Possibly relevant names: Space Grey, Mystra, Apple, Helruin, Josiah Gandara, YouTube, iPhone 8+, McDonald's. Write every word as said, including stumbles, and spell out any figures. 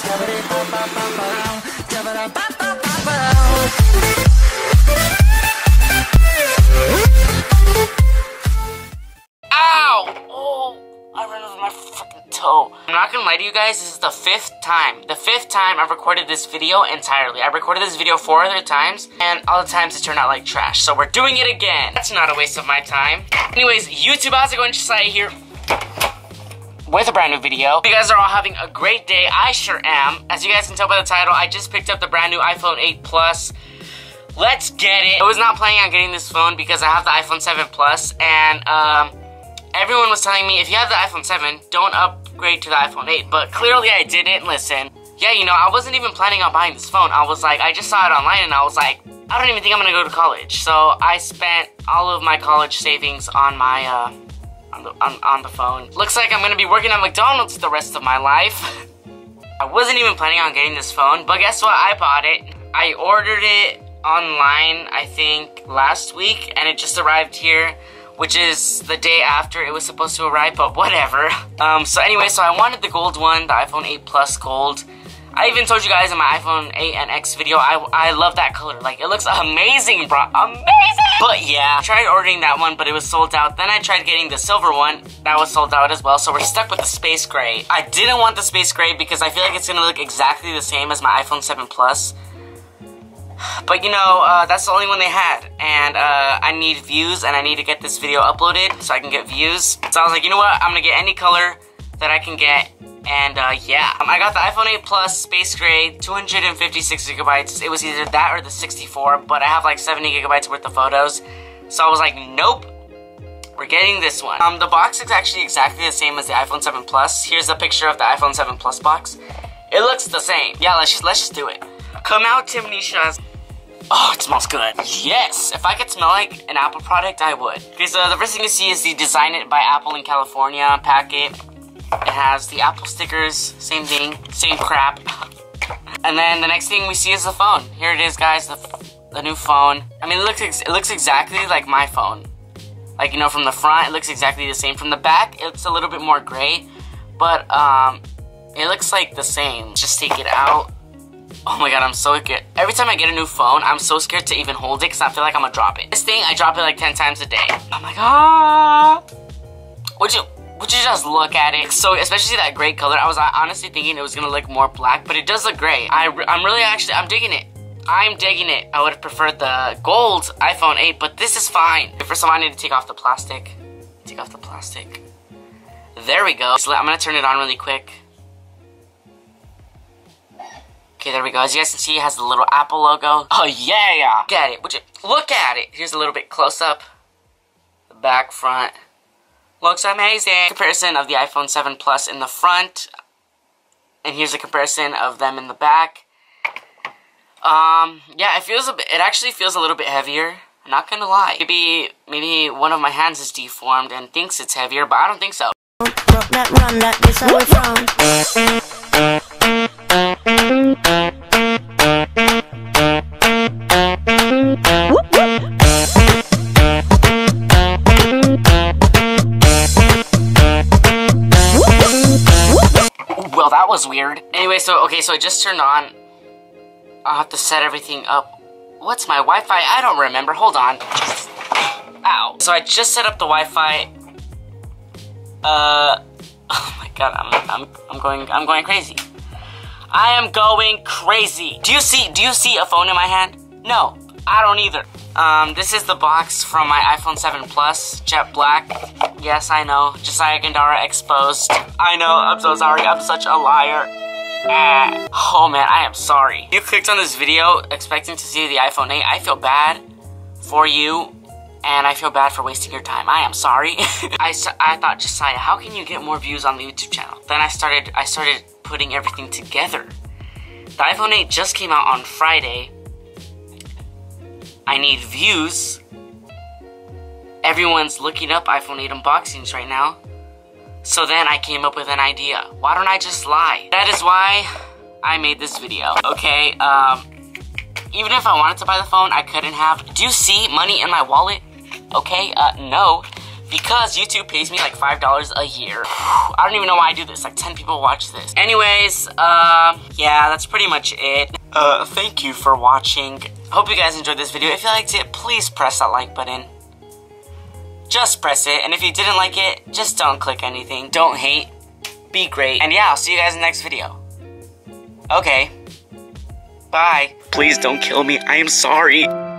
I'm not gonna lie to you guys, this is the fifth time. The fifth time I've recorded this video entirely. I've recorded this video four other times, and all the times it turned out like trash. So we're doing it again. That's not a waste of my time. Anyways, YouTube, how's it going? Josiah here with a brand new video. You guys are all having a great day. I sure am. As you guys can tell by the title, I just picked up the brand new iPhone eight plus. Let's get it. I was not planning on getting this phone because I have the iPhone seven plus, and um, everyone was telling me, if you have the iPhone seven, don't up upgrade to the iPhone eight, but clearly I didn't listen. Yeah, you know, I wasn't even planning on buying this phone. I was like, I just saw it online and I was like, I don't even think I'm gonna go to college. So I spent all of my college savings on my, uh, on the, on, on the phone. Looks like I'm gonna be working at McDonald's the rest of my life. I wasn't even planning on getting this phone, but guess what? I bought it. I ordered it online, I think, last week, and it just arrived here, which is the day after it was supposed to arrive, but whatever. Um, so anyway, so I wanted the gold one, the iPhone eight plus gold. I even told you guys in my iPhone eight and X video, I, I love that color. Like, it looks amazing, bro, amazing! But yeah, I tried ordering that one, but it was sold out. Then I tried getting the silver one, that was sold out as well, so we're stuck with the Space Grey. I didn't want the Space Grey because I feel like it's gonna look exactly the same as my iPhone seven plus. But you know, uh, that's the only one they had, and uh, I need views, and I need to get this video uploaded so I can get views. So I was like, you know what, I'm gonna get any color that I can get, and uh, yeah. Um, I got the iPhone eight plus Space Gray, two hundred fifty-six gigabytes. It was either that or the sixty-four, but I have like seventy gigabytes worth of photos. So I was like, nope, we're getting this one. Um, the box is actually exactly the same as the iPhone seven plus. Here's a picture of the iPhone seven plus box. It looks the same. Yeah, let's just, let's just do it. Come out, Timnisha's. Oh, it smells good. Yes! If I could smell like an Apple product, I would. Okay, so the first thing you see is the Design It by Apple in California packet. It has the Apple stickers, same thing, same crap. And then the next thing we see is the phone. Here it is, guys, the, the new phone. I mean, it looks, ex it looks exactly like my phone. Like, you know, from the front, it looks exactly the same. From the back, it's a little bit more gray, but um, it looks like the same. Just take it out. Oh my god, I'm so scared. Every time I get a new phone, I'm so scared to even hold it because I feel like I'm gonna drop it. This thing, I drop it like ten times a day. I'm like, ah. Would you, would you just look at it? So, especially that gray color, I was honestly thinking it was gonna look more black, but it does look gray. I, I'm really actually, I'm digging it. I'm digging it. I would have preferred the gold iPhone eight, but this is fine. First of all, I need to take off the plastic. Take off the plastic. There we go. So I'm gonna turn it on really quick. Okay, there we go. As you guys can see, it has the little Apple logo. Oh, yeah! Look at it. Would you look at it? Here's a little bit close up. The back, front. Looks amazing. Comparison of the iPhone seven plus in the front. And here's a comparison of them in the back. Um, yeah, it feels a bit, it actually feels a little bit heavier. I'm not gonna lie. Maybe, maybe one of my hands is deformed and thinks it's heavier, but I don't think so. Well, that was weird. Anyway, so, okay, so I just turned on. I'll have to set everything up. What's my Wi-Fi? I don't remember. Hold on. Ow. So I just set up the Wi-Fi. Uh, oh my god, I'm, I'm, I'm going, I'm going crazy. I am going crazy. Do you see, do you see a phone in my hand? No, I don't either. Um, this is the box from my iPhone seven plus, jet black. Yes, I know, Josiah Gandara exposed. I know, I'm so sorry, I'm such a liar. Ah. Oh man, I am sorry. You clicked on this video expecting to see the iPhone eight. I feel bad for you, and I feel bad for wasting your time. I am sorry. I, I thought, Josiah, how can you get more views on the YouTube channel? Then I started, I started putting everything together. The iPhone eight just came out on Friday. I need views. Everyone's looking up iPhone eight unboxings right now. So then I came up with an idea. Why don't I just lie? That is why I made this video, okay? Um, even if I wanted to buy the phone, I couldn't have. Do you see money in my wallet? Okay, uh, no. because YouTube pays me like five dollars a year. I don't even know why I do this. Like ten people watch this. Anyways, um, yeah, that's pretty much it. Uh, thank you for watching. Hope you guys enjoyed this video. If you liked it, please press that like button. Just press it. And if you didn't like it, just don't click anything. Don't hate. Be great. And yeah, I'll see you guys in the next video. Okay. Bye. Please don't kill me. I am sorry.